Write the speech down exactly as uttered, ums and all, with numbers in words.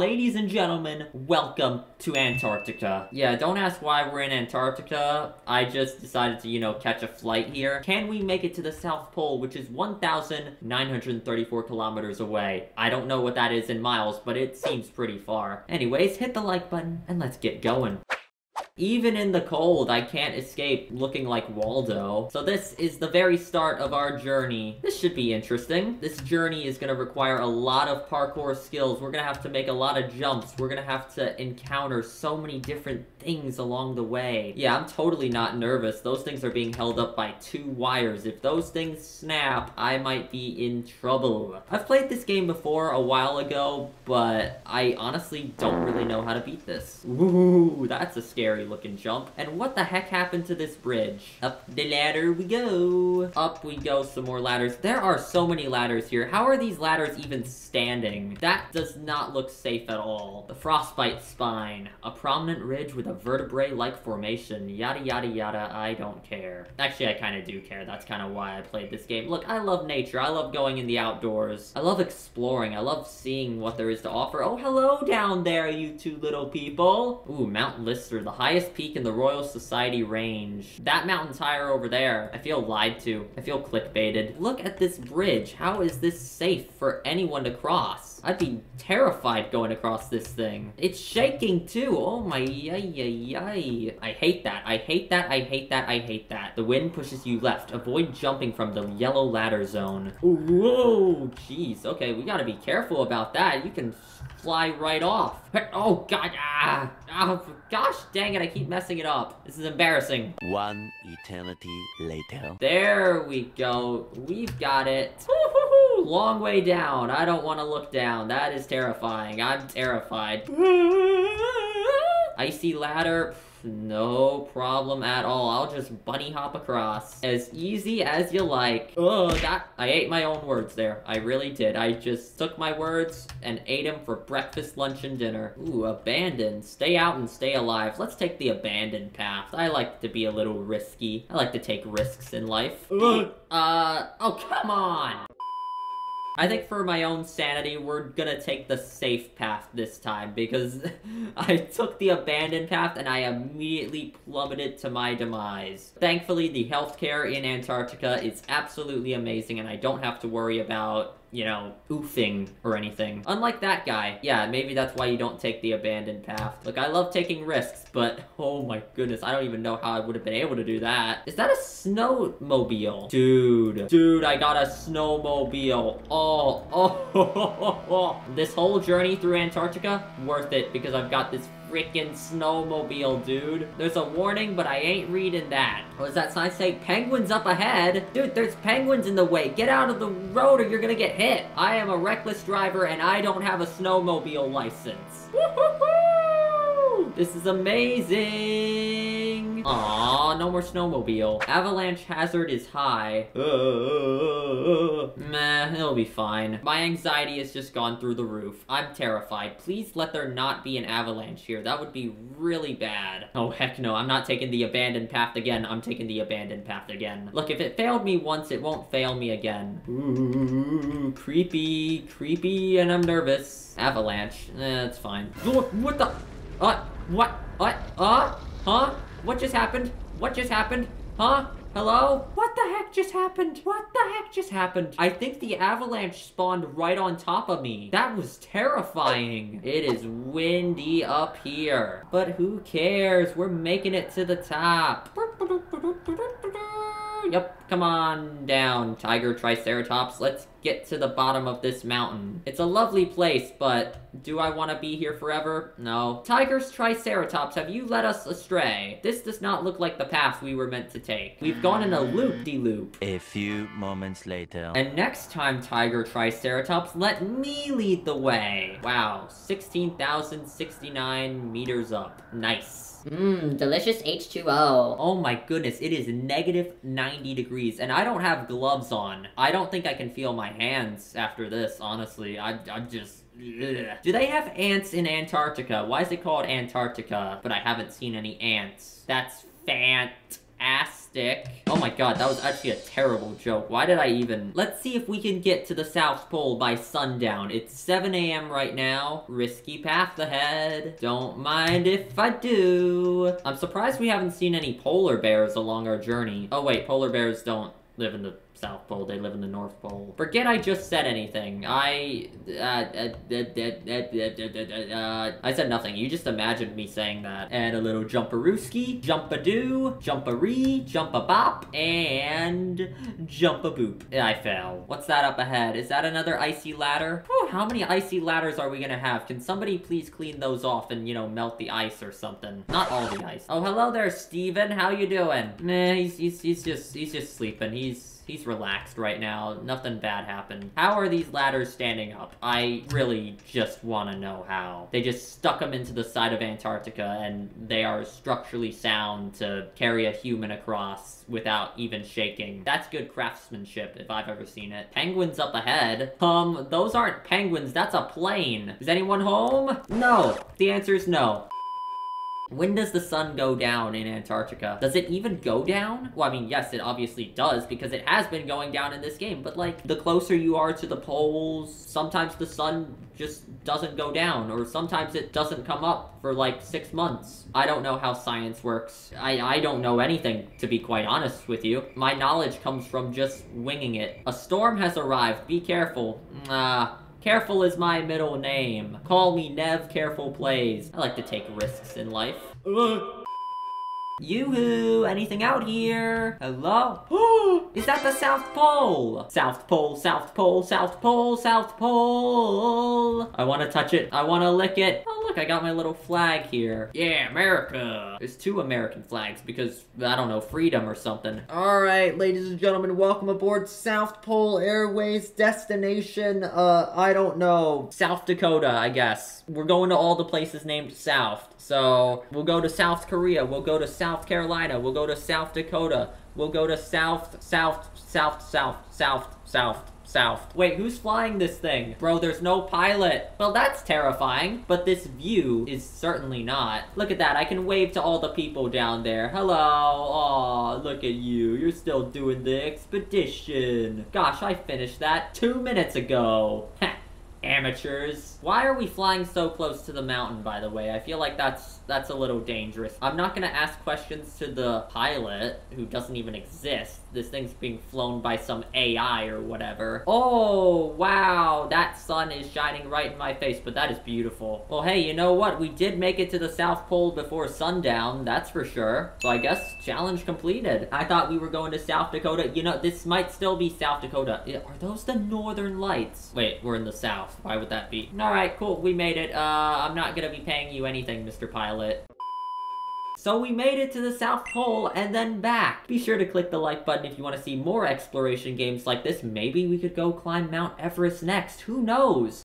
Ladies and gentlemen, welcome to Antarctica. Yeah, don't ask why we're in Antarctica. I just decided to, you know, catch a flight here. Can we make it to the South Pole, which is one thousand nine hundred thirty-four kilometers away? I don't know what that is in miles, but it seems pretty far. Anyways, hit the like button and let's get going. Even in the cold, I can't escape looking like Waldo. So this is the very start of our journey. This should be interesting. This journey is gonna require a lot of parkour skills. We're gonna have to make a lot of jumps. We're gonna have to encounter so many different things along the way. Yeah, I'm totally not nervous. Those things are being held up by two wires. If those things snap, I might be in trouble. I've played this game before a while ago, but I honestly don't really know how to beat this. Ooh, that's a scary looking jump. And what the heck happened to this bridge? Up the ladder we go. Up we go, some more ladders. There are so many ladders here. How are these ladders even standing? That does not look safe at all. The frostbite spine. A prominent ridge with a vertebrae-like formation. Yada, yada, yada. I don't care. Actually, I kind of do care. That's kind of why I played this game. Look, I love nature. I love going in the outdoors. I love exploring. I love seeing what there is to offer. Oh, hello down there, you two little people. Ooh, Mount Lister, the highest peak in the Royal Society range. That mountain's higher over there. I feel lied to. I feel clickbaited. Look at this bridge. How is this safe for anyone to cross? I'd be terrified going across this thing. It's shaking too. Oh my, yay, yay, yay. I hate that. I hate that. I hate that. I hate that. The wind pushes you left. Avoid jumping from the yellow ladder zone. Whoa, jeez. Okay, we gotta be careful about that. You can fly right off. Oh god, ah, oh, gosh dang it, I keep messing it up. This is embarrassing. One eternity later. There we go, we've got it. Woo-hoo-hoo. Long way down, I don't want to look down. That is terrifying, I'm terrified. Icy ladder. No problem at all. I'll just bunny hop across. As easy as you like. Oh, that- I ate my own words there. I really did. I just took my words and ate them for breakfast, lunch, and dinner. Ooh, abandoned. Stay out and stay alive. Let's take the abandoned path. I like to be a little risky. I like to take risks in life. Ugh. Uh, oh, come on! I think for my own sanity, we're gonna take the safe path this time, because I took the abandoned path and I immediately plummeted to my demise. Thankfully, the healthcare in Antarctica is absolutely amazing and I don't have to worry about, you know, oofing or anything. Unlike that guy. Yeah, maybe that's why you don't take the abandoned path. Look, I love taking risks, but oh my goodness, I don't even know how I would have been able to do that. Is that a snowmobile? Dude. Dude, I got a snowmobile. Oh, oh, oh, oh, oh. This whole journey through Antarctica, worth it, because I've got this freaking snowmobile, dude. There's a warning, but I ain't reading that. What does that sign say? Penguins up ahead? Dude, there's penguins in the way. Get out of the road or you're gonna get hit. I am a reckless driver and I don't have a snowmobile license. Woo-hoo-hoo! This is amazing. Aw, no more snowmobile. Avalanche hazard is high. Uh, meh, it'll be fine. My anxiety has just gone through the roof. I'm terrified. Please let there not be an avalanche here. That would be really bad. Oh, heck no. I'm not taking the abandoned path again. I'm taking the abandoned path again. Look, if it failed me once, it won't fail me again. Ooh, creepy, creepy, and I'm nervous. Avalanche. Eh, it's fine. What the? Uh, what? What? Uh? Huh? What just happened? What just happened? Huh? Hello? What the heck just happened? What the heck just happened? I think the avalanche spawned right on top of me. That was terrifying. It is windy up here. But who cares? We're making it to the top. Yep, come on down, Tiger Triceratops. Let's get to the bottom of this mountain. It's a lovely place, but do I want to be here forever? No. Tigers, Triceratops, have you led us astray? This does not look like the path we were meant to take. We've gone in a loop-de-loop. A few moments later. And next time, Tiger Triceratops, let me lead the way. Wow, sixteen thousand sixty-nine meters up. Nice. Mmm, delicious H two O. Oh my goodness, it is negative ninety degrees, and I don't have gloves on. I don't think I can feel my hands after this, honestly. I, I'm just... Ugh. Do they have ants in Antarctica? Why is it called Antarctica? But I haven't seen any ants. That's fant... fantastic. Oh my god, that was actually a terrible joke. Why did I even... Let's see if we can get to the South Pole by sundown. It's seven A M right now. Risky path ahead. Don't mind if I do. I'm surprised we haven't seen any polar bears along our journey. Oh wait, polar bears don't live in the South Pole, they live in the North Pole. Forget I just said anything. I... Uh, uh, uh, uh, uh, uh, I said nothing. You just imagined me saying that. And a little jumparooski, jumpadoo, jumparee, jumpabop, and jumpaboop. I fell. What's that up ahead? Is that another icy ladder? Whew, how many icy ladders are we gonna have? Can somebody please clean those off and, you know, melt the ice or something? Not all the ice. Oh, hello there, Steven. How you doing? Nah, he's, he's, he's just, he's just sleeping. He's... He's relaxed right now. Nothing bad happened. How are these ladders standing up? I really just want to know how. They just stuck them into the side of Antarctica and they are structurally sound to carry a human across without even shaking. That's good craftsmanship if I've ever seen it. Penguins up ahead? Um, those aren't penguins. That's a plane. Is anyone home? No. The answer is no. When does the sun go down in Antarctica? Does it even go down? Well, I mean, yes, it obviously does because it has been going down in this game, but like the closer you are to the poles, sometimes the sun just doesn't go down or sometimes it doesn't come up for like six months. I don't know how science works. I, I don't know anything, to be quite honest with you. My knowledge comes from just winging it. A storm has arrived. Be careful. Ah. Uh, Careful is my middle name. Call me Nev Careful Plays. I like to take risks in life. Uh. Yoo-hoo! Anything out here? Hello? Is that the South Pole? South Pole, South Pole, South Pole, South Pole! I wanna touch it. I wanna lick it. Oh look, I got my little flag here. Yeah, America! There's two American flags because, I don't know, freedom or something. Alright, ladies and gentlemen, welcome aboard South Pole Airways destination, uh, I don't know. South Dakota, I guess. We're going to all the places named South. So, we'll go to South Korea, we'll go to South Carolina, we'll go to South Dakota, we'll go to South, South, South, South, South, South, South. Wait, who's flying this thing? Bro, there's no pilot. Well, that's terrifying, but this view is certainly not. Look at that, I can wave to all the people down there. Hello, aw, look at you. You're still doing the expedition. Gosh, I finished that two minutes ago. Heh. Amateurs. Why are we flying so close to the mountain, by the way? I feel like that's that's a little dangerous. I'm not gonna ask questions to the pilot, who doesn't even exist. This thing's being flown by some A I or whatever. Oh, wow, that sun is shining right in my face, but that is beautiful. Well, hey, you know what? We did make it to the South Pole before sundown, that's for sure. So I guess challenge completed. I thought we were going to South Dakota. You know, this might still be South Dakota. Are those the Northern Lights? Wait, we're in the South. Why would that be? Alright, cool. We made it. Uh, I'm not gonna be paying you anything, Mister Pilot. So we made it to the South Pole and then back. Be sure to click the like button if you want to see more exploration games like this. Maybe we could go climb Mount Everest next. Who knows?